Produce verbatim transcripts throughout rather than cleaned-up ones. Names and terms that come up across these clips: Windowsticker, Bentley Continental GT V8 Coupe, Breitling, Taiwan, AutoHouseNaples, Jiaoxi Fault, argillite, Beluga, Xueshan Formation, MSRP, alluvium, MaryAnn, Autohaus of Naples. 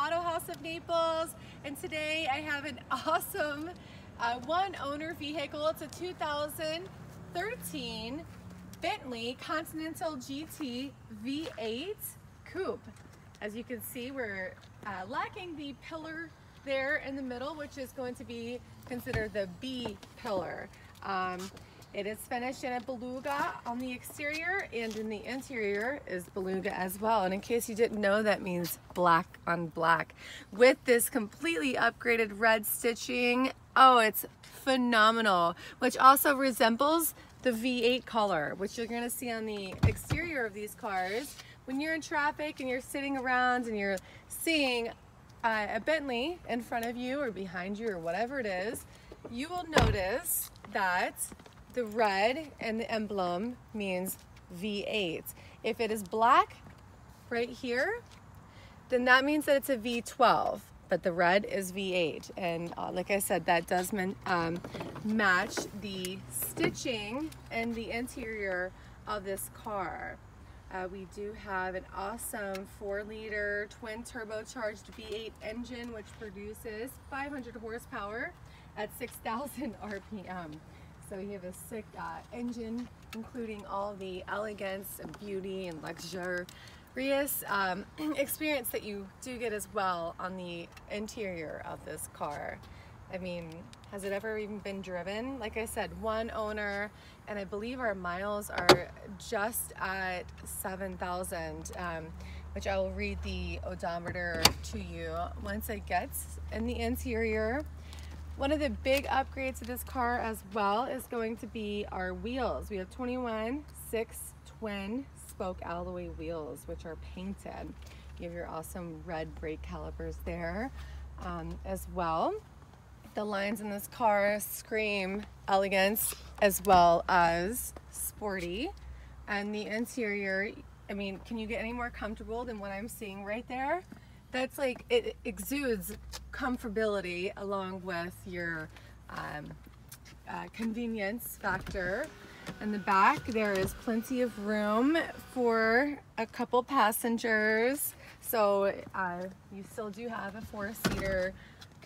Auto House of Naples, and today I have an awesome uh, one owner vehicle. It's a two thousand thirteen Bentley Continental G T V eight Coupe. As you can see, we're uh, lacking the pillar there in the middle, which is going to be considered the B pillar. Um, It is finished in a Beluga on the exterior, and in the interior is Beluga as well. And in case you didn't know, that means black on black. With this completely upgraded red stitching, oh, it's phenomenal, which also resembles the V eight color, which you're going to see on the exterior of these cars. When you're in traffic and you're sitting around and you're seeing uh, a Bentley in front of you or behind you or whatever it is, you will notice that the red and the emblem means V eight. If it is black right here, then that means that it's a V twelve, but the red is V eight. And uh, like I said, that does um, match the stitching and the interior of this car. Uh, we do have an awesome four liter twin turbocharged V eight engine, which produces five hundred horsepower at six thousand R P M. So you have a sick uh, engine, including all the elegance and beauty and luxurious um, experience that you do get as well on the interior of this car. I mean, has it ever even been driven? Like I said, one owner, and I believe our miles are just at seven thousand, um, which I will read the odometer to you once it gets in the interior. One of the big upgrades to this car as well is going to be our wheels. We have twenty-one six twin spoke alloy wheels, which are painted. You have your awesome red brake calipers there um, as well. The lines in this car scream elegance as well as sporty. And the interior, I mean, can you get any more comfortable than what I'm seeing right there? That's like, it exudes comfortability along with your um, uh, convenience factor. In the back, there is plenty of room for a couple passengers. So uh, you still do have a four-seater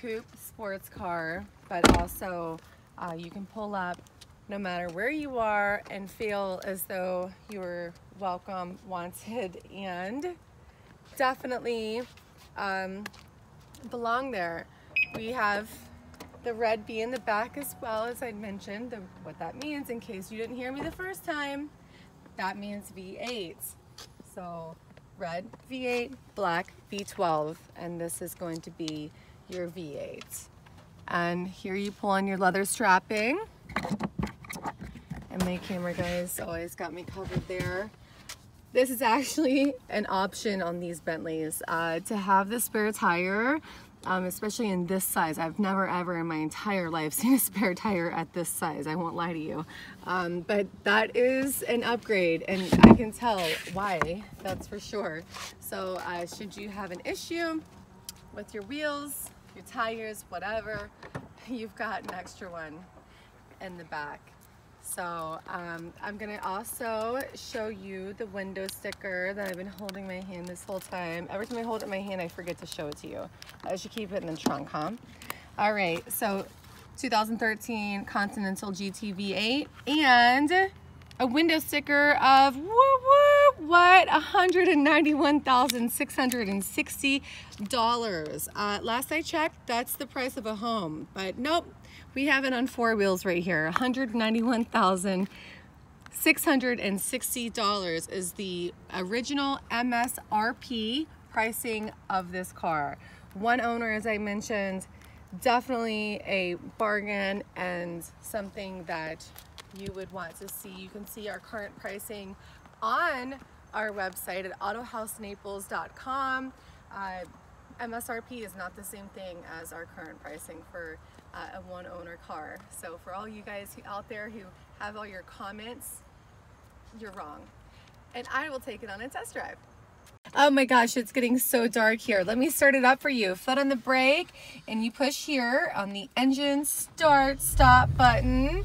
coupe sports car, but also uh, you can pull up no matter where you are and feel as though you're welcome, wanted, and definitely Um, belong there. We have the red B in the back as well, as I mentioned, the, what that means in case you didn't hear me the first time. That means V eight. So red V eight, black V twelve, and this is going to be your V eight. And here you pull on your leather strapping. And my camera guys always got me covered there. This is actually an option on these Bentleys uh, to have the spare tire, um, especially in this size. I've never ever in my entire life seen a spare tire at this size, I won't lie to you. Um, but that is an upgrade, and I can tell why, that's for sure. So uh, should you have an issue with your wheels, your tires, whatever, you've got an extra one in the back. So um, I'm gonna also show you the window sticker that I've been holding in my hand this whole time. Every time I hold it in my hand, I forget to show it to you. I should keep it in the trunk, huh? All right, so two thousand thirteen Continental G T V eight and a window sticker of whoop whoop, what, one hundred ninety-one thousand six hundred sixty dollars. Uh, last I checked, that's the price of a home, but nope. We have it on four wheels right here. one hundred ninety-one thousand six hundred sixty dollars is the original M S R P pricing of this car. One owner, as I mentioned, definitely a bargain and something that you would want to see. You can see our current pricing on our website at auto house naples dot com. Uh, M S R P is not the same thing as our current pricing for uh, a one-owner car. So for all you guys who, out there who have all your comments, you're wrong. And I will take it on a test drive. Oh my gosh, it's getting so dark here. Let me start it up for you. Foot on the brake, and you push here on the engine start stop button.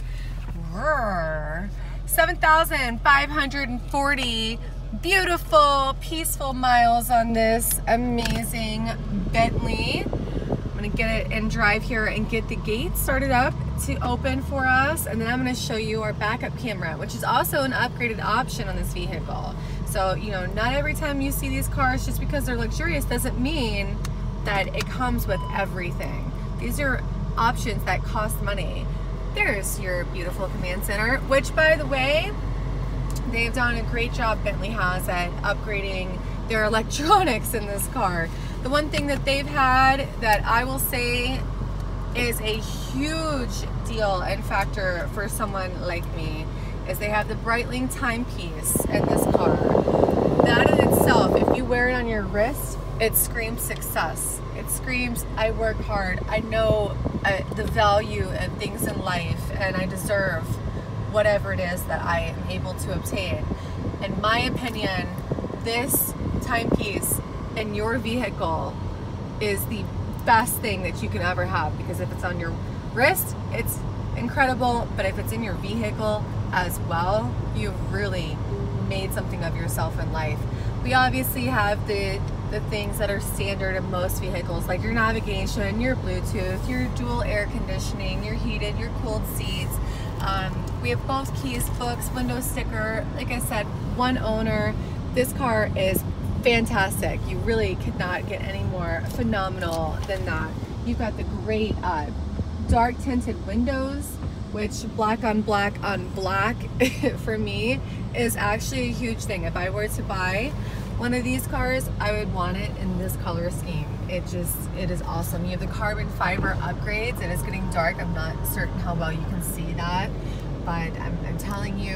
seven thousand five hundred forty beautiful, peaceful miles on this amazing Bentley. I'm gonna get it and drive here and get the gate started up to open for us, and then I'm gonna show you our backup camera, which is also an upgraded option on this vehicle. So, you know, not every time you see these cars, just because they're luxurious doesn't mean that it comes with everything. These are options that cost money. There's your beautiful command center, which, by the way, they've done a great job, Bentley has, at upgrading their electronics in this car. The one thing that they've had that I will say is a huge deal and factor for someone like me is they have the Breitling timepiece in this car. That in itself, if you wear it on your wrist, it screams success. It screams, I work hard. I know uh, the value of things in life, and I deserve whatever it is that I am able to obtain. In my opinion, this timepiece in your vehicle is the best thing that you can ever have, because if it's on your wrist, it's incredible, but if it's in your vehicle as well, you've really made something of yourself in life. We obviously have the the things that are standard in most vehicles, like your navigation, your Bluetooth, your dual air conditioning, your heated, your cooled seats. Um, we have both keys, books, window sticker. Like I said, one owner. This car is fantastic. You really could not get any more phenomenal than that. You've got the great uh, dark tinted windows, which black on black on black for me is actually a huge thing. If I were to buy one of these cars, I would want it in this color scheme. It just, it is awesome. You have the carbon fiber upgrades. It is getting dark. I'm not certain how well you can see that, but I'm, I'm telling you,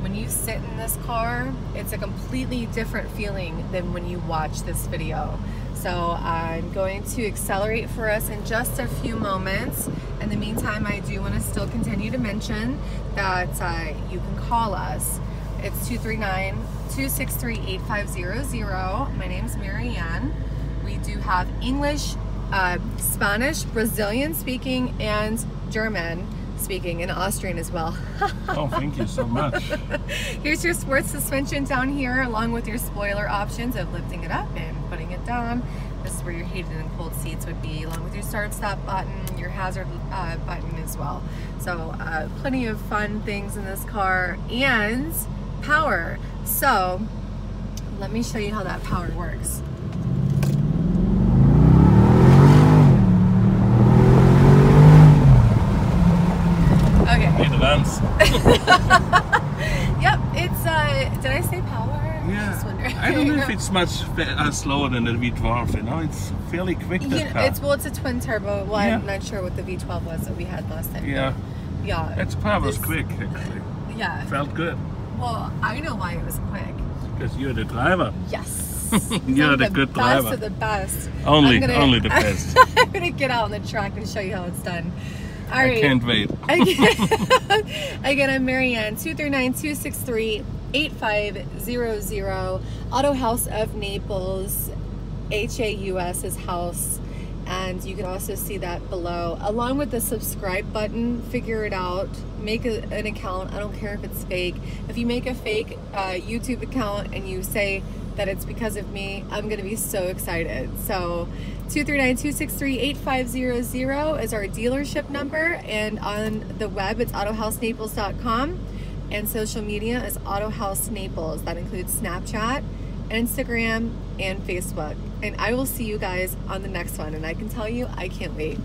when you sit in this car, it's a completely different feeling than when you watch this video. So I'm going to accelerate for us in just a few moments. In the meantime, I do want to still continue to mention that uh, you can call us. It's two three nine, two six three, eight five zero zero. My name's MaryAnn. We do have English, uh, Spanish, Brazilian speaking, and German speaking, and Austrian as well. Oh, thank you so much. Here's your sports suspension down here, along with your spoiler options of lifting it up and putting it down. This is where your heated and cold seats would be, along with your start-stop button, your hazard uh, button as well. So uh, plenty of fun things in this car, and power. So let me show you how that power works. Okay. Advance. Yep, it's uh did I say power? Yeah. I was just wondering. I don't know if it's much slower than the V twelve, you know, it's fairly quick. Yeah, car. It's well it's a twin turbo. Well, yeah. I'm not sure what the V twelve was that we had last time. Yeah. Yeah. Its power was quick, actually. Yeah. It felt good. Well, I know why it was quick. Because you're the driver. Yes. You're the, the good driver. Best of the best. Only, gonna, only the best. I'm going to get out on the track and show you how it's done. All right. I can't wait. Again, I'm MaryAnn, two three nine, two six three, eight five zero zero. Auto House of Naples, H A U S is house. And you can also see that below, along with the subscribe button. Figure it out, make a, an account. I don't care if it's fake. If you make a fake uh, YouTube account and you say that it's because of me, I'm gonna be so excited. So two three nine, two six three, eight five zero zero is our dealership number, and on the web it's auto house naples dot com, and social media is AutoHouseNaples. That includes Snapchat, Instagram, and Facebook. And I will see you guys on the next one, and I can tell you I can't wait.